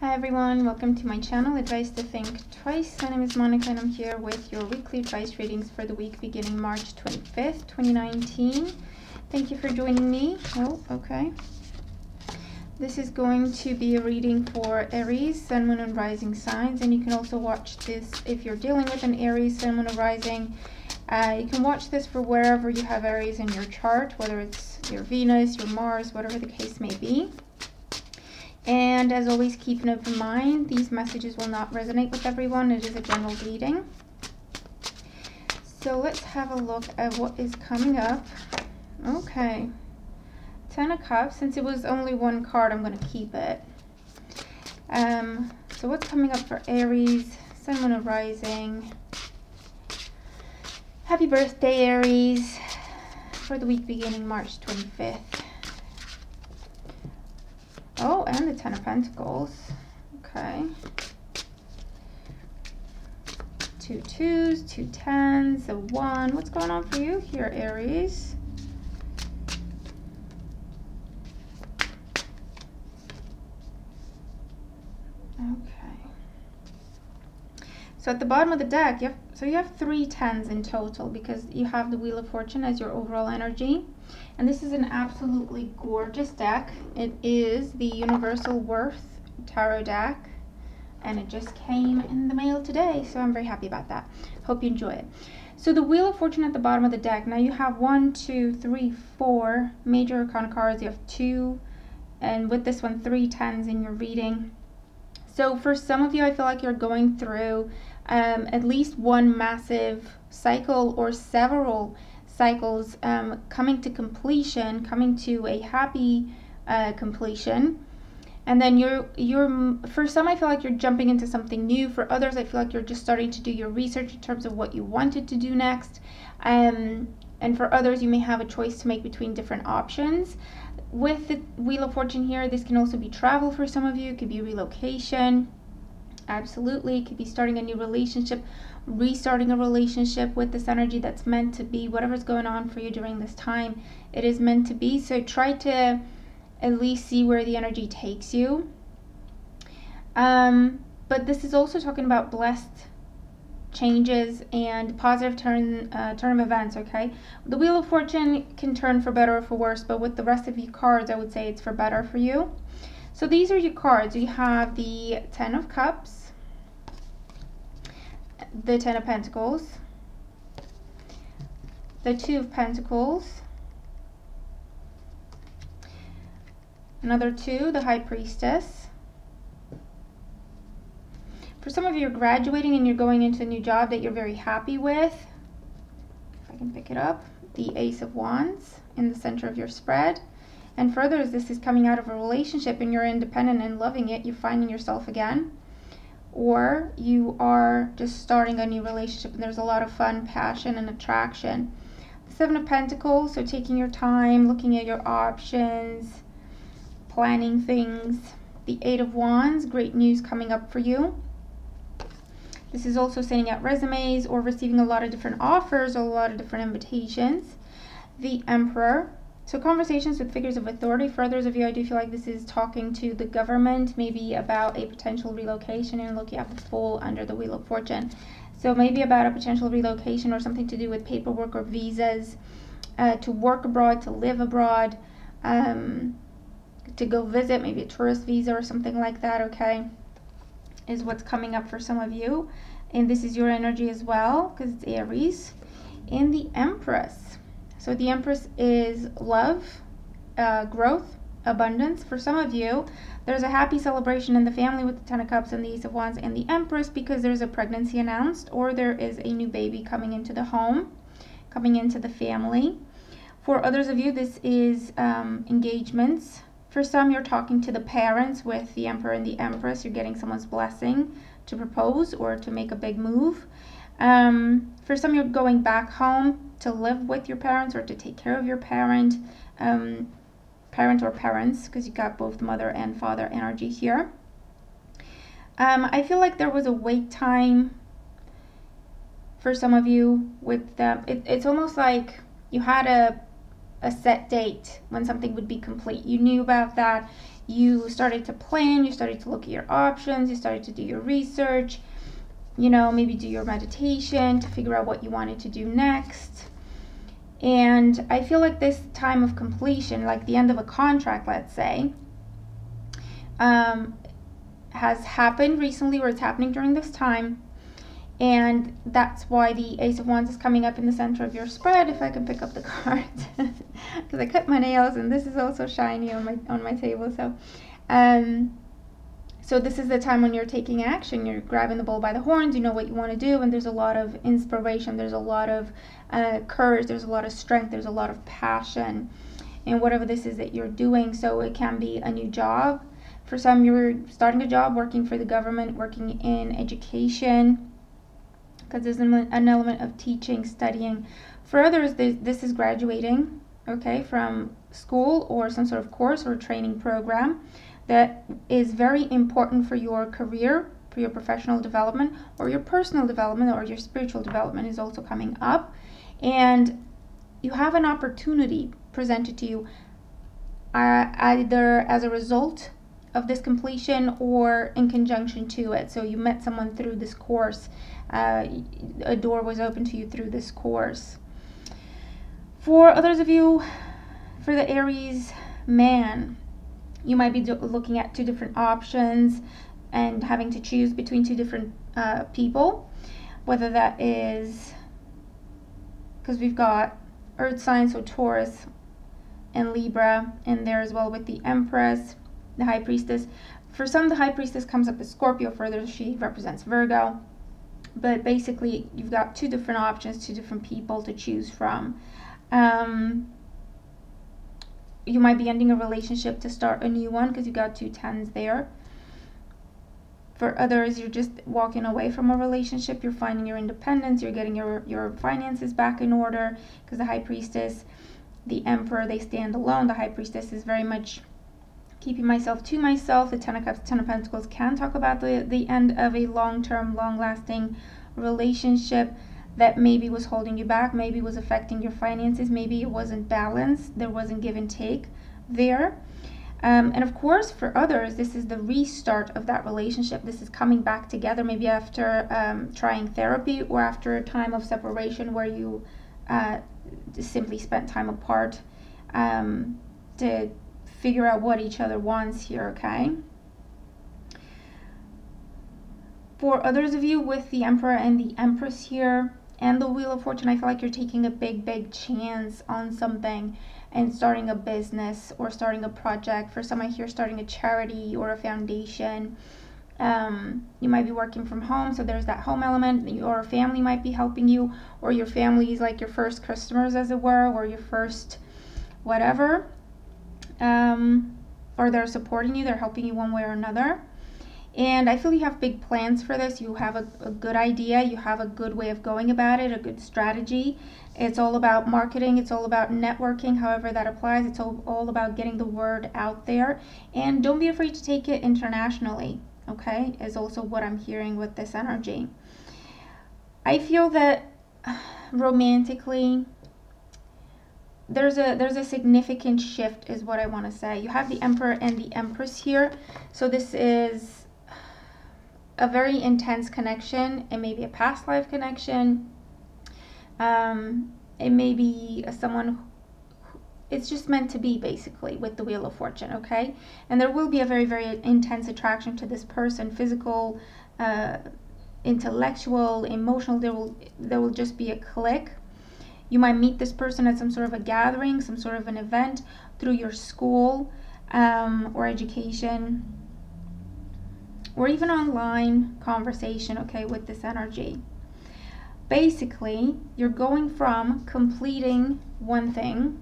Hi everyone, welcome to my channel, Advice to Think Twice. My name is Monica and I'm here with your weekly advice readings for the week beginning March 25th, 2019. Thank you for joining me. Oh, okay. This is going to be a reading for Aries, Sun, Moon and Rising signs, and you can also watch this if you're dealing with an Aries, Sun, Moon or Rising. You can watch this for wherever you have Aries in your chart, whether it's your Venus, your Mars, whatever the case may be. And as always, keep an open mind. These messages will not resonate with everyone. It is a general reading. So let's have a look at what is coming up. Okay. 10 of Cups. Since it was only one card, I'm going to keep it. So what's coming up for Aries, Sun, Moon, and Rising? Happy birthday, Aries, for the week beginning March 25th. Oh, and the 10 of Pentacles. Okay. 2 2s, 2 10s, a 1. What's going on for you here, Aries? Okay. So at the bottom of the deck, you have 3 10s in total because you have the Wheel of Fortune as your overall energy. And this is an absolutely gorgeous deck. It is the Universal Worth Tarot deck, and it just came in the mail today, so I'm very happy about that. Hope you enjoy it. So the Wheel of Fortune at the bottom of the deck. Now you have 1, 2, 3, 4 major arcana cards. You have 2, and with this one, 3 10s in your reading. So for some of you, I feel like you're going through at least one massive cycle or several cycles coming to completion, coming to a happy completion. And then you're for some, I feel like you're jumping into something new. For others, I feel like you're just starting to do your research in terms of what you wanted to do next. And for others, you may have a choice to make between different options. With the Wheel of Fortune here, this can also be travel for some of you. It could be relocation. Absolutely. It could be starting a new relationship, restarting a relationship with this energy that's meant to be. Whatever's going on for you during this time, it is meant to be. So try to at least see where the energy takes you. But this is also talking about blessed changes and positive turn of events, okay? The Wheel of Fortune can turn for better or for worse, but with the rest of your cards, I would say it's for better for you. So these are your cards. You have the 10 of Cups, the 10 of Pentacles, the 2 of Pentacles, another 2, the High Priestess. For some of you, you're graduating and you're going into a new job that you're very happy with. If I can pick it up, the Ace of Wands in the center of your spread. And further, as this is coming out of a relationship and you're independent and loving it, you're finding yourself again. Or you are just starting a new relationship and there's a lot of fun, passion, and attraction. The 7 of Pentacles, so taking your time, looking at your options, planning things. The 8 of Wands, great news coming up for you. This is also sending out resumes or receiving a lot of different offers or a lot of different invitations. The Emperor. So conversations with figures of authority. For others of you, I do feel like this is talking to the government, maybe about a potential relocation, and look, you have the Fool under the Wheel of Fortune. So maybe about a potential relocation or something to do with paperwork or visas, to work abroad, to live abroad, to go visit, maybe a tourist visa or something like that, okay, is what's coming up for some of you. And this is your energy as well, because it's Aries. And the Empress. So the Empress is love, growth, abundance. For some of you, there's a happy celebration in the family with the 10 of Cups and the Ace of Wands and the Empress, because there's a pregnancy announced or there is a new baby coming into the home, coming into the family. For others of you, this is engagements. For some, you're talking to the parents with the Emperor and the Empress. You're getting someone's blessing to propose or to make a big move. For some, you're going back home to live with your parents or to take care of your parent, parent or parents, because you got both mother and father energy here. I feel like there was a wait time for some of you with them. It's almost like you had a set date when something would be complete. You knew about that. you started to plan, you started to look at your options, you started to do your research, you know, maybe do your meditation to figure out what you wanted to do next. And I feel like this time of completion, like the end of a contract, let's say, has happened recently, or it's happening during this time. And that's why the Ace of Wands is coming up in the center of your spread, if I can pick up the card, because I cut my nails and this is also shiny on my table. So so this is the time when you're taking action, you're grabbing the bull by the horns, you know what you want to do, and there's a lot of inspiration, there's a lot of courage, there's a lot of strength, there's a lot of passion in whatever this is that you're doing. So it can be a new job. For some, you're starting a job, working for the government, working in education, because there's an element of teaching, studying. For others, this is graduating, okay, from school or some sort of course or training program that is very important for your career, for your professional development, or your personal development, or your spiritual development is also coming up. And you have an opportunity presented to you either as a result of this completion or in conjunction to it. So you met someone through this course, a door was open to you through this course. For others of you, for the Aries man, you might be looking at two different options and having to choose between two different people, whether that is, because we've got earth signs, so Taurus and Libra in there as well, with the Empress, the High Priestess. For some, the High Priestess comes up as Scorpio. Further, she represents Virgo. But basically, you've got two different options, two different people to choose from. You might be ending a relationship to start a new one, because you've got two tens there. For others, you're just walking away from a relationship, you're finding your independence, you're getting your finances back in order, because the High Priestess, the Emperor, they stand alone. The High Priestess is very much keeping myself to myself. The Ten of Cups, Ten of Pentacles can talk about the end of a long-term, long-lasting relationship that maybe was holding you back, maybe was affecting your finances, maybe it wasn't balanced, there wasn't give and take there. And of course, for others, this is the restart of that relationship. This is coming back together, maybe after trying therapy, or after a time of separation where you simply spent time apart to figure out what each other wants here, okay? For others of you with the Emperor and the Empress here and the Wheel of Fortune, I feel like you're taking a big chance on something and starting a business or starting a project. For some, I hear starting a charity or a foundation. You might be working from home, so there's that home element. Your family might be helping you, or your family is like your first customers, as it were, or your first whatever. Or they're supporting you, they're helping you one way or another. And I feel you have big plans for this. You have a good idea, you have a good way of going about it, a good strategy. It's all about marketing, it's all about networking, however that applies. It's all about getting the word out there, and don't be afraid to take it internationally, okay, is also what I'm hearing with this energy. I feel that romantically, there's a significant shift, is what I want to say. You have the Emperor and the Empress here, so this is a very intense connection. It may be a past life connection, it may be someone who, it's just meant to be, basically, with the Wheel of Fortune, okay? And there will be a very intense attraction to this person, physical, intellectual, emotional. There will just be a click. You might meet this person at some sort of a gathering, some sort of an event through your school or education, or even online conversation, okay, with this energy. Basically, you're going from completing one thing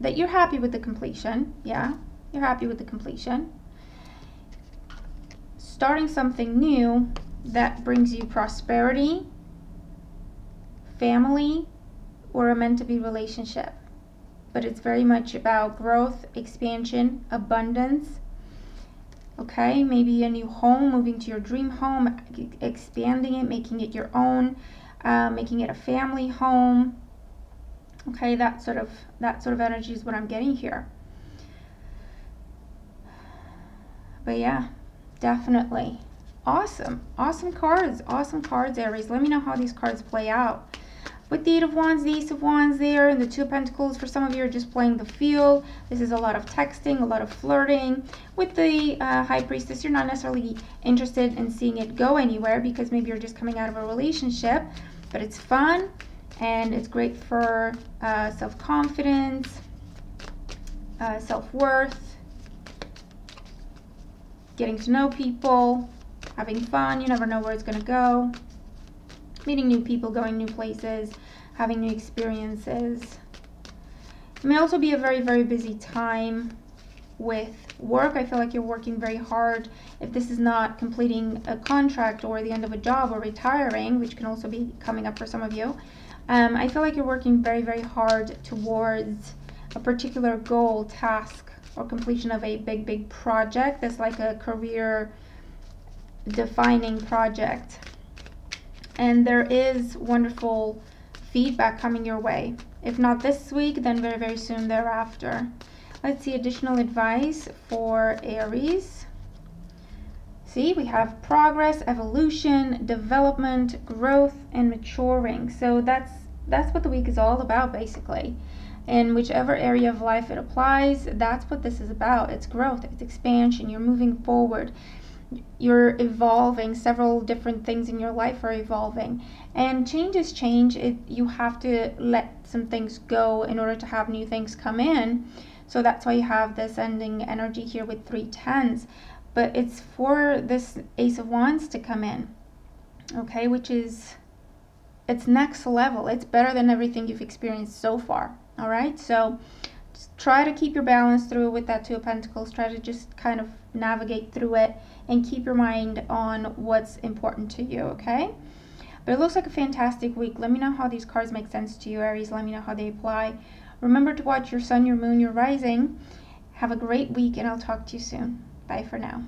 that you're happy with the completion, yeah, you're happy with the completion, starting something new that brings you prosperity, family, or a meant-to-be relationship. But it's very much about growth, expansion, abundance, okay? Maybe a new home, moving to your dream home, expanding it, making it your own, making it a family home, okay? That sort of energy is what I'm getting here. But yeah, definitely. Awesome. Awesome cards. Awesome cards, Aries. Let me know how these cards play out. With the Eight of Wands, the Ace of Wands there, and the Two of Pentacles, for some of you are just playing the field. This is a lot of texting, a lot of flirting. With the High Priestess, you're not necessarily interested in seeing it go anywhere because maybe you're just coming out of a relationship. But it's fun, and it's great for self-confidence, self-worth, getting to know people, having fun. You never know where it's going to go. Meeting new people, going new places, having new experiences. It may also be a very, very busy time with work. I feel like you're working very hard. If this is not completing a contract or the end of a job or retiring, which can also be coming up for some of you, I feel like you're working very, very hard towards a particular goal, task, or completion of a big, big project that's like a career-defining project. And there is wonderful feedback coming your way. If not this week, then very, very soon thereafter. Let's see additional advice for Aries. See, we have progress, evolution, development, growth, and maturing. So that's what the week is all about, basically. In whichever area of life it applies, that's what this is about. It's growth, it's expansion, you're moving forward. You're evolving. Several different things in your life are evolving, and change is change. You have to let some things go in order to have new things come in. So that's why you have this ending energy here with 3 tens, but it's for this Ace of Wands to come in, okay, which is, it's next level. It's better than everything you've experienced so far. All right, so just try to keep your balance through with that Two of Pentacles. Try to just kind of navigate through it and keep your mind on what's important to you, okay? But it looks like a fantastic week. Let me know how these cards make sense to you, Aries. Let me know how they apply. Remember to watch your sun, your moon, your rising. Have a great week, and I'll talk to you soon. Bye for now.